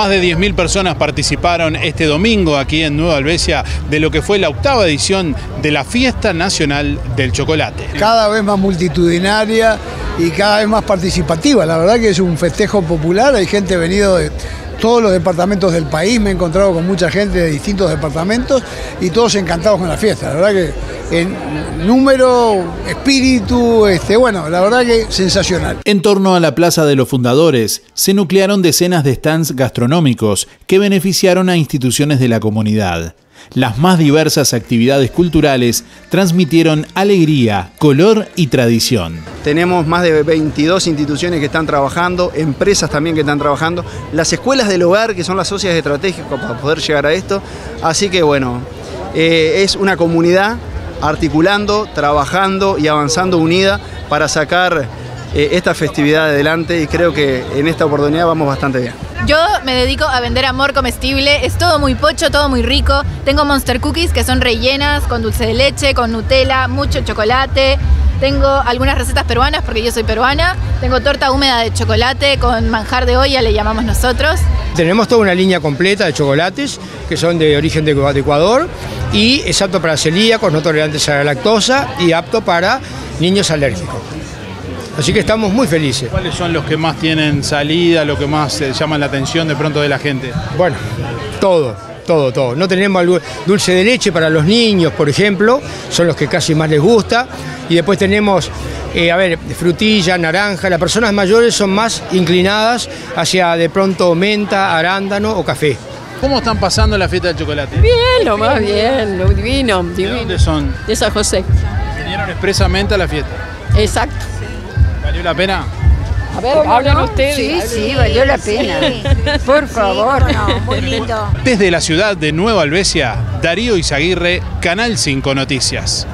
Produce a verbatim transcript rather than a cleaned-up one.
Más de diez mil personas participaron este domingo aquí en Nueva Helvecia de lo que fue la octava edición de la Fiesta Nacional del Chocolate. Cada vez más multitudinaria y cada vez más participativa. La verdad que es un festejo popular, hay gente venido de todos los departamentos del país, me he encontrado con mucha gente de distintos departamentos y todos encantados con la fiesta. La verdad que en número, espíritu, este, bueno, la verdad que sensacional. En torno a la Plaza de los Fundadores se nuclearon decenas de stands gastronómicos que beneficiaron a instituciones de la comunidad. Las más diversas actividades culturales transmitieron alegría, color y tradición. Tenemos más de veintidós instituciones que están trabajando, empresas también que están trabajando, las escuelas del hogar que son las socias estratégicas para poder llegar a esto. Así que bueno, eh, es una comunidad articulando, trabajando y avanzando unida para sacar eh, esta festividad adelante, y creo que en esta oportunidad vamos bastante bien. Yo me dedico a vender amor comestible, es todo muy pocho, todo muy rico. Tengo Monster Cookies que son rellenas con dulce de leche, con Nutella, mucho chocolate. Tengo algunas recetas peruanas porque yo soy peruana. Tengo torta húmeda de chocolate con manjar de olla, le llamamos nosotros. Tenemos toda una línea completa de chocolates que son de origen de Ecuador y es apto para celíacos, no tolerantes a la lactosa y apto para niños alérgicos. Así que estamos muy felices. ¿Cuáles son los que más tienen salida, lo que más eh, llaman la atención de pronto de la gente? Bueno, todo, todo, todo. No tenemos algo, dulce de leche para los niños, por ejemplo, son los que casi más les gusta. Y después tenemos, eh, a ver, frutilla, naranja. Las personas mayores son más inclinadas hacia de pronto menta, arándano o café. ¿Cómo están pasando la fiesta del chocolate? Bien, lo más bien, lo divino, divino. ¿De dónde son? De San José. ¿Vinieron expresamente a la fiesta? Exacto. ¿Valió la pena? A ver, hablan no? ustedes. Sí, sí, valió la pena. Sí. Por favor. Sí, no, muy lindo. Desde la ciudad de Nueva Helvecia, Darío Izaguirre, Canal cinco Noticias.